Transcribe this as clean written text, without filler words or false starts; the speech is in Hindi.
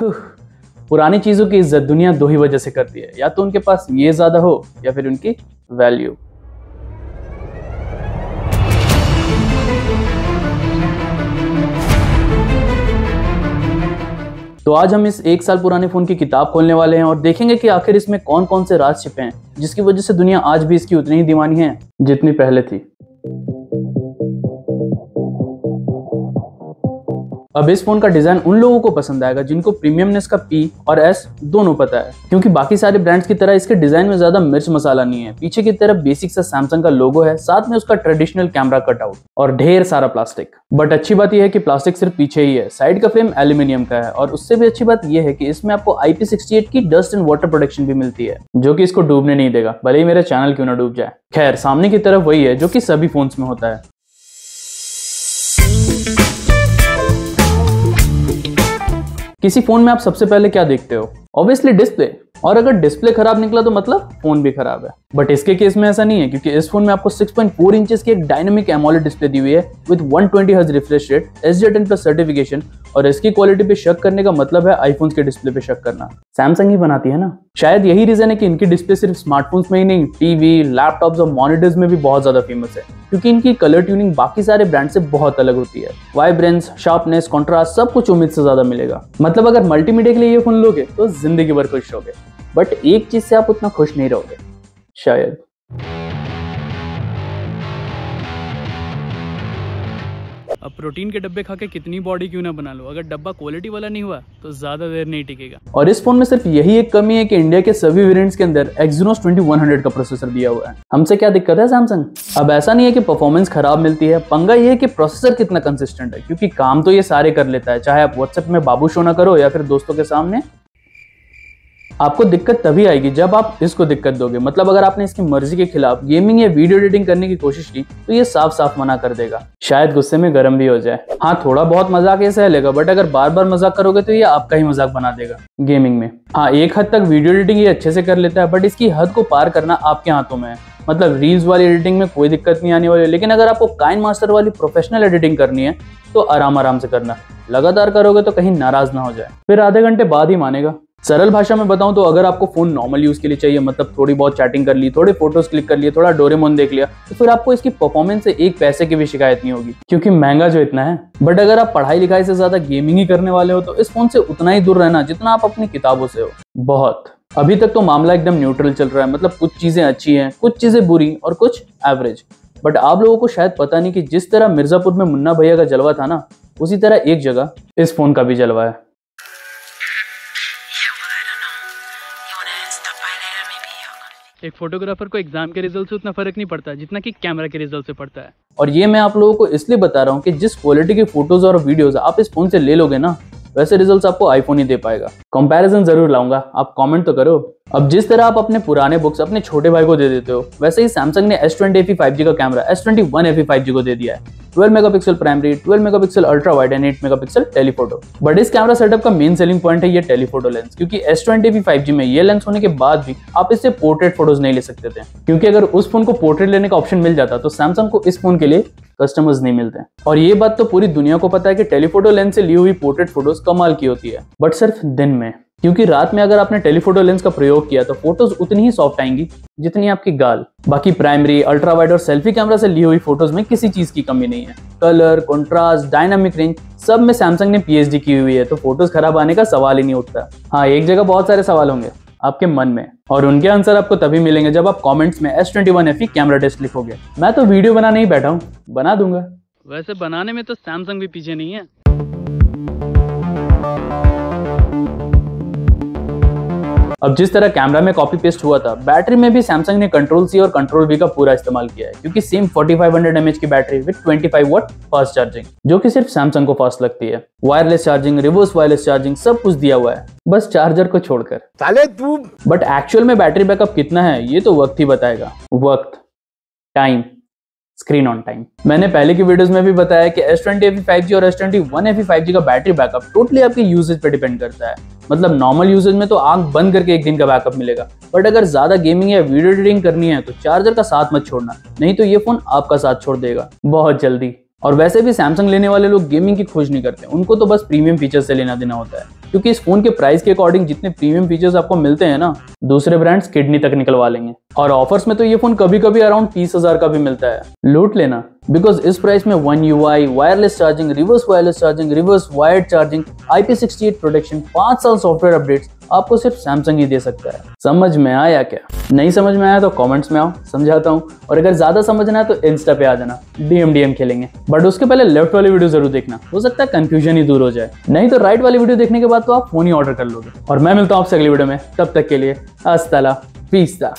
पुरानी चीज़ों की इज्जत दुनिया दो ही वजह से करती है, या तो उनके पास ये ज़्यादा हो या फिर उनकी वैल्यू। तो आज हम इस एक साल पुराने फ़ोन की किताब खोलने वाले हैं और देखेंगे कि आखिर इसमें कौन कौन से राज छिपे हैं जिसकी वजह से दुनिया आज भी इसकी उतनी ही दीवानी है जितनी पहले थी। अब इस फोन का डिजाइन उन लोगों को पसंद आएगा जिनको प्रीमियमनेस का P और S दोनों पता है, क्योंकि बाकी सारे ब्रांड्स की तरह इसके डिजाइन में ज्यादा मिर्च मसाला नहीं है। पीछे की तरफ बेसिक सा सैमसंग का लोगो है, साथ में उसका ट्रेडिशनल कैमरा कटआउट और ढेर सारा प्लास्टिक। बट अच्छी बात यह है कि प्लास्टिक सिर्फ पीछे ही है, साइड का फ्रेम एल्यूमिनियम का है और उससे भी अच्छी बात यह है कि इसमें आपको IP68 की डस्ट एंड वाटर प्रोटेक्शन भी मिलती है जो कि इसको डूबने नहीं देगा, भले ही मेरा चैनल क्यों ना डूब जाए। खैर, सामने की तरफ वही है जो कि सभी फोन में होता है। किसी फोन में आप सबसे पहले क्या देखते हो? ऑब्वियसली डिस्प्ले, और अगर डिस्प्ले खराब निकला तो मतलब फोन भी खराब है। बट इसके केस में ऐसा नहीं है, क्योंकि इस फोन में आपको 6.4 इंचेस की एक डायनामिक AMOLED डिस्प्ले दी हुई है with 120 hertz refresh rate, SJ10 plus certification. और इसकी क्वालिटी पे शक करने का मतलब है आईफोन के डिस्प्ले पे शक करना। सैमसंग ही बनाती है ना, शायद यही रीजन है कि इनकी डिस्प्ले सिर्फ स्मार्टफोन्स में ही नहीं, टीवी, लैपटॉप्स और मॉनिटर्स में भी बहुत ज्यादा फेमस है, क्योंकि इनकी कलर ट्यूनिंग बाकी सारे ब्रांड से बहुत अलग होती है। वाइब्रेंस, शार्पनेस, कॉन्ट्रास्ट सब कुछ उम्मीद से ज्यादा मिलेगा। मतलब अगर मल्टीमीडिया के लिए ये फोन लोगे तो जिंदगी भर खुश रहोगे, बट एक चीज से आप उतना खुश नहीं रहोगे शायद। अब प्रोटीन के डब्बे खा के कितनी बॉडी क्यों ना बना लो, अगर डब्बा क्वालिटी वाला नहीं हुआ तो ज्यादा देर नहीं टिकेगा। और इस फोन में सिर्फ यही एक कमी है कि इंडिया के सभी वेरिएंट्स के अंदर Exynos 2100 का प्रोसेसर दिया हुआ है। हमसे क्या दिक्कत है सैमसंग? अब ऐसा नहीं है कि परफॉर्मेंस खराब मिलती है, पंगा यह है कि प्रोसेसर कितना कंसिस्टेंट है, क्योंकि काम तो ये सारे कर लेता है, चाहे आप व्हाट्सएप में बाबू शोना करो या फिर दोस्तों के सामने। आपको दिक्कत तभी आएगी जब आप इसको दिक्कत दोगे, मतलब अगर आपने इसकी मर्जी के खिलाफ गेमिंग या वीडियो एडिटिंग करने की कोशिश की तो ये साफ साफ मना कर देगा, शायद गुस्से में गर्म भी हो जाए। हाँ, थोड़ा बहुत मजाक ये सह लेगा, बट अगर बार बार मजाक करोगे तो ये आपका ही मजाक बना देगा गेमिंग में। हाँ, एक हद तक वीडियो एडिटिंग ये अच्छे से कर लेता है, बट इसकी हद को पार करना आपके हाथों में है। मतलब रील्स वाली एडिटिंग में कोई दिक्कत नहीं आने वाली, लेकिन अगर आपको KineMaster वाली प्रोफेशनल एडिटिंग करनी है तो आराम आराम से करना, लगातार करोगे तो कहीं नाराज ना हो जाए, फिर आधे घंटे बाद ही मानेगा। सरल भाषा में बताऊं तो अगर आपको फोन नॉर्मल यूज के लिए चाहिए, मतलब थोड़ी बहुत चैटिंग कर ली, थोड़े फोटोज क्लिक कर लिए, थोड़ा डोरेमोन देख लिया, तो फिर आपको इसकी परफॉर्मेंस से एक पैसे की भी शिकायत नहीं होगी, क्योंकि महंगा जो इतना है। बट अगर आप पढ़ाई लिखाई से ज्यादा गेमिंग ही करने वाले हो तो इस फोन से उतना ही दूर रहना जितना आप अपनी किताबों से हो। बहुत अभी तक तो मामला एकदम न्यूट्रल चल रहा है, मतलब कुछ चीजें अच्छी हैं, कुछ चीजें बुरी और कुछ एवरेज। बट आप लोगों को शायद पता नहीं कि जिस तरह मिर्जापुर में मुन्ना भैया का जलवा था ना, उसी तरह एक जगह इस फोन का भी जलवा है। एक फोटोग्राफर को एग्जाम के रिजल्ट से उतना फर्क नहीं पड़ता जितना कि कैमरा के रिजल्ट से पड़ता है। और ये मैं आप लोगों को इसलिए बता रहा हूँ कि जिस क्वालिटी के फोटोज और वीडियोस आप इस फोन से ले लोगे ना, वैसे रिजल्ट्स आपको आईफोन ही दे पाएगा। कंपैरिजन जरूर लाऊंगा, आप कमेंट तो करो। अब जिस तरह आप अपने पुराने बुक्स अपने छोटे भाई को दे देते हो, वैसे ही सैमसंग ने S20 FE 5G का कैमरा S21 FE 5G को दे दिया है। 12 megapixel primary, 12 megapixel ultra wide and 8 megapixel telephoto. But इस कैमरा सेटअप का मेन सेलिंग पॉइंट है ये टेलीफोटो लेंस, क्योंकि S20 FE 5G में ये लेंस होने के बाद भी आप इससे पोर्ट्रेट फोटोज नहीं ले सकते थे, क्योंकि अगर उस फोन को पोर्ट्रेट लेने का ऑप्शन मिल जाता तो सैमसंग को इस फोन के लिए कस्टमर्स नहीं मिलते। और ये बात तो पूरी दुनिया को पता है कि टेलीफोटो लेंस से ली हुई पोर्ट्रेट फोटोज कमाल की होती है, बट सिर्फ दिन में, क्योंकि रात में अगर आपने टेलीफोटो लेंस का प्रयोग किया तो फोटोज उतनी ही सॉफ्ट आएंगी जितनी आपकी गाल। बाकी प्राइमरी, अल्ट्रा वाइड और सेल्फी कैमरा से ली हुई फोटोज में किसी चीज की कमी नहीं है। कलर, कंट्रास्ट, डायनामिक रेंज सब में सैमसंग ने PhD की हुई है, तो फोटोज खराब आने का सवाल ही नहीं उठता। हाँ, एक जगह बहुत सारे सवाल होंगे आपके मन में, और उनके आंसर आपको तभी मिलेंगे जब आप कमेंट्स में S21 FE कैमरा टेस्ट लिखोगे। मैं तो वीडियो बनाने ही बैठा हूँ, बना दूंगा। वैसे बनाने में तो सैमसंग भी पीछे नहीं है। अब जिस तरह कैमरा में कॉपी पेस्ट हुआ था, बैटरी में भी सैमसंग ने Ctrl+C और Ctrl+V का पूरा इस्तेमाल किया है, क्योंकि सेम 4500 mAh की battery with 25 watt fast charging, जो कि सिर्फ सैमसंग को फास्ट लगती है। Wireless charging, reverse wireless charging सब कुछ दिया हुआ है, बस चार्जर को छोड़कर साले तू। बट एक्चुअल में बैटरी बैकअप कितना है ये तो वक्त ही बताएगा। वक्त, टाइम, स्क्रीन ऑन टाइम। मैंने पहले की वीडियोस में भी बताया कि S20 FE 5G और S21 FE 5G का बैटरी बैकअप टोटली आपके यूजेज पे डिपेंड करता है। मतलब नॉर्मल यूजेज में तो आंख बंद करके एक दिन का बैकअप मिलेगा, बट अगर ज्यादा गेमिंग या वीडियो एडिटिंग करनी है तो चार्जर का साथ मत छोड़ना, नहीं तो ये फोन आपका साथ छोड़ देगा बहुत जल्दी। और वैसे भी सैमसंग लेने वाले लोग गेमिंग की खोज नहीं करते, उनको तो बस प्रीमियम फीचर्स से लेना देना होता है, क्योंकि इस फोन के प्राइस के अकॉर्डिंग जितने प्रीमियम फीचर्स आपको मिलते हैं ना, दूसरे ब्रांड्स किडनी तक निकलवा लेंगे। और ऑफर्स में तो ये फोन कभी कभी अराउंड 30,000 का भी मिलता है, लूट लेना, बिकॉज इस प्राइस में one UI, wireless charging, reverse wireless charging, reverse wired charging, IP68 protection, 5 साल सॉफ्टवेयर अपडेट्स आपको सिर्फ सैमसंग ही दे सकता है। समझ में आया क्या? नहीं समझ में आया तो कमेंट्स में आओ, समझाता हूँ। और अगर ज्यादा समझना है तो इंस्टा पे आ जाना, DM खेलेंगे, बट उसके पहले लेफ्ट वाली वीडियो जरूर देखना, हो सकता है कंफ्यूजन ही दूर हो जाए, नहीं तो राइट वाली वीडियो देखने के बाद तो आप फोन ही ऑर्डर कर लोगे। और मैं मिलता हूँ आपसे अगली वीडियो में, तब तक के लिए अस्ताला पीस्ता।